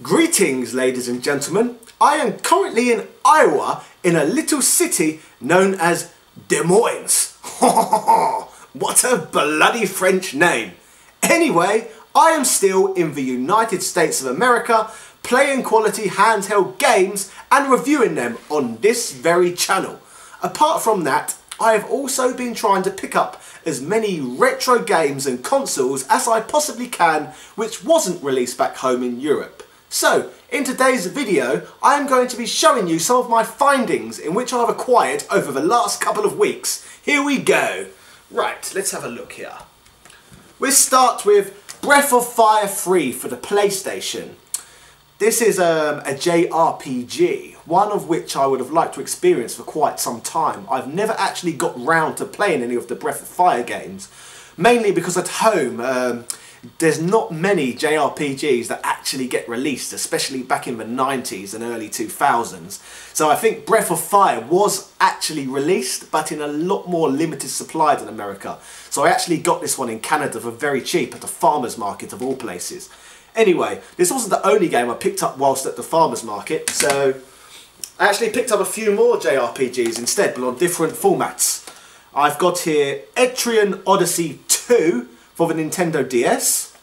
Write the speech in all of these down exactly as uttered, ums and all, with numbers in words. Greetings, ladies and gentlemen. I am currently in Iowa in a little city known as Des Moines. What a bloody French name. Anyway, I am still in the United States of America playing quality handheld games and reviewing them on this very channel. Apart from that, I have also been trying to pick up as many retro games and consoles as I possibly can which wasn't released back home in Europe. So, in today's video, I am going to be showing you some of my findings in which I have acquired over the last couple of weeks. Here we go. Right, let's have a look here. We'll start with Breath of Fire three for the PlayStation. This is um, a J R P G, one of which I would have liked to experience for quite some time. I've never actually got round to playing any of the Breath of Fire games, mainly because at home, um, there's not many J R P Gs that actually get released, especially back in the nineties and early two thousands. So I think Breath of Fire was actually released, but in a lot more limited supply than America. So I actually got this one in Canada for very cheap at the farmer's market of all places. Anyway, this wasn't the only game I picked up whilst at the farmer's market, so I actually picked up a few more J R P Gs instead, but on different formats. I've got here Etrian Odyssey two. For the Nintendo D S,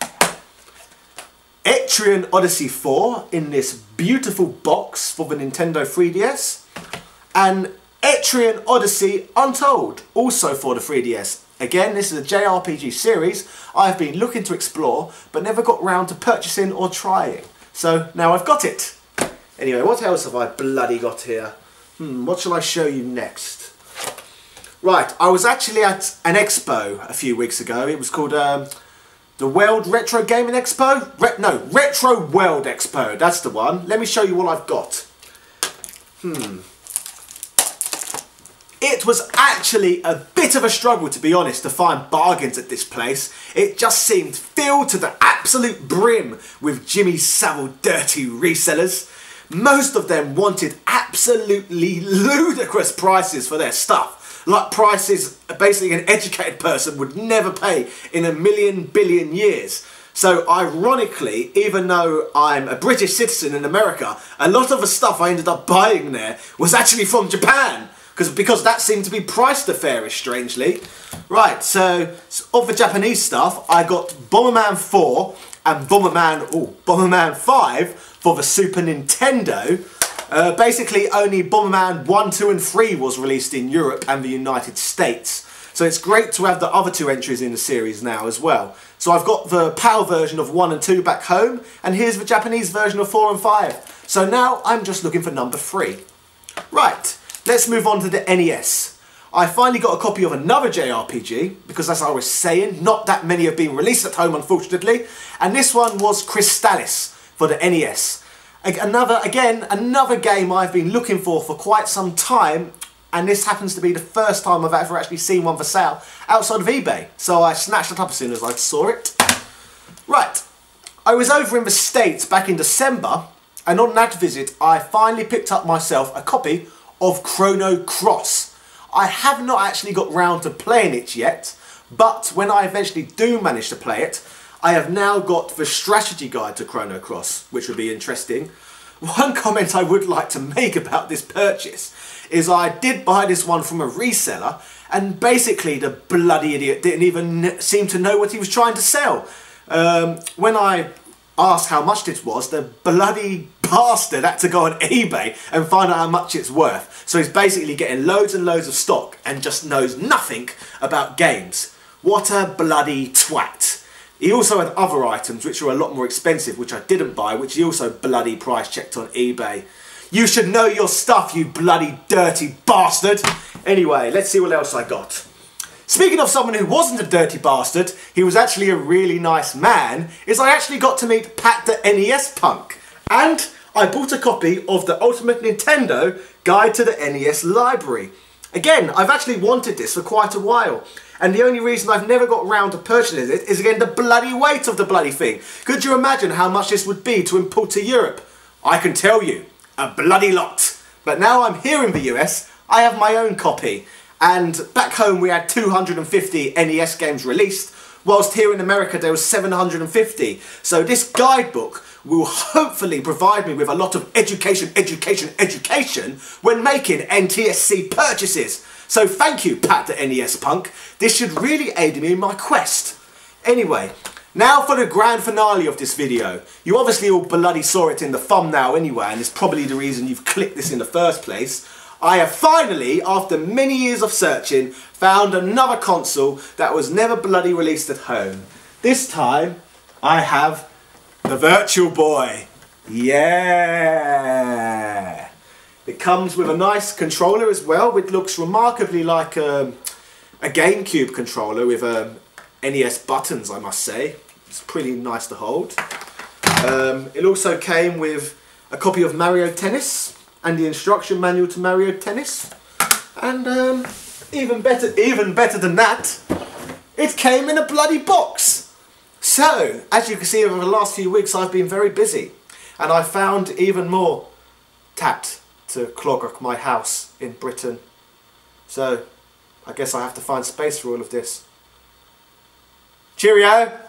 Etrian Odyssey four in this beautiful box for the Nintendo three D S, and Etrian Odyssey Untold, also for the three D S. Again, this is a J R P G series I've been looking to explore, but never got round to purchasing or trying. So now I've got it. Anyway, what else have I bloody got here? Hmm, what shall I show you next? Right, I was actually at an expo a few weeks ago. It was called um, the World Retro Gaming Expo? Re no, Retro World Expo, that's the one. Let me show you what I've got. Hmm. It was actually a bit of a struggle, to be honest, to find bargains at this place. It just seemed filled to the absolute brim with Jimmy Savile dirty resellers. Most of them wanted absolutely ludicrous prices for their stuff. Like prices basically an educated person would never pay in a million billion years. So ironically, even though I'm a British citizen in America, a lot of the stuff I ended up buying there was actually from Japan. Because because that seemed to be priced the fairest, strangely. Right, so, so of the Japanese stuff, I got Bomberman four and Bomberman, oh, Bomberman five for the Super Nintendo. Uh, basically, only Bomberman one, two and three was released in Europe and the United States. So it's great to have the other two entries in the series now as well. So I've got the PAL version of one and two back home, and here's the Japanese version of four and five. So now I'm just looking for number three. Right, let's move on to the N E S. I finally got a copy of another J R P G, because as I was saying, not that many have been released at home, unfortunately. And this one was Crystalis for the N E S. Another, again, another game I've been looking for for quite some time, and this happens to be the first time I've ever actually seen one for sale outside of eBay, so I snatched it up as soon as I saw it. Right, I was over in the States back in December, and on that visit I finally picked up myself a copy of Chrono Cross. I have not actually got round to playing it yet, but when I eventually do manage to play it, I have now got the strategy guide to Chrono Cross, which would be interesting. One comment I would like to make about this purchase is I did buy this one from a reseller, and basically the bloody idiot didn't even seem to know what he was trying to sell. Um, when I asked how much this was, the bloody bastard had to go on eBay and find out how much it's worth. So he's basically getting loads and loads of stock and just knows nothing about games. What a bloody twat. He also had other items which were a lot more expensive, which I didn't buy, which he also bloody price checked on eBay. You should know your stuff, you bloody dirty bastard. Anyway, let's see what else I got. Speaking of someone who wasn't a dirty bastard, he was actually a really nice man, is I actually got to meet Pat the N E S Punk. And I bought a copy of the Ultimate Nintendo Guide to the N E S Library. Again, I've actually wanted this for quite a while. And the only reason I've never got round to purchasing it is, again, the bloody weight of the bloody thing. Could you imagine how much this would be to import to Europe? I can tell you, a bloody lot. But now I'm here in the U S, I have my own copy. And back home we had two hundred fifty N E S games released, whilst here in America there was seven hundred fifty. So this guidebook will hopefully provide me with a lot of education, education, education when making N T S C purchases. So thank you, Pat the N E S Punk. This should really aid me in my quest. Anyway, now for the grand finale of this video. You obviously all bloody saw it in the thumbnail anyway, and it's probably the reason you've clicked this in the first place. I have finally, after many years of searching, found another console that was never bloody released at home. This time, I have the Virtual Boy. Yeah! It comes with a nice controller as well, which looks remarkably like a, a GameCube controller with um, N E S buttons, I must say. It's pretty nice to hold. Um, it also came with a copy of Mario Tennis and the instruction manual to Mario Tennis. And um, even better, even better than that, it came in a bloody box. So, as you can see, over the last few weeks I've been very busy, and I found even more tat to clog up my house in Britain. So, I guess I have to find space for all of this. Cheerio!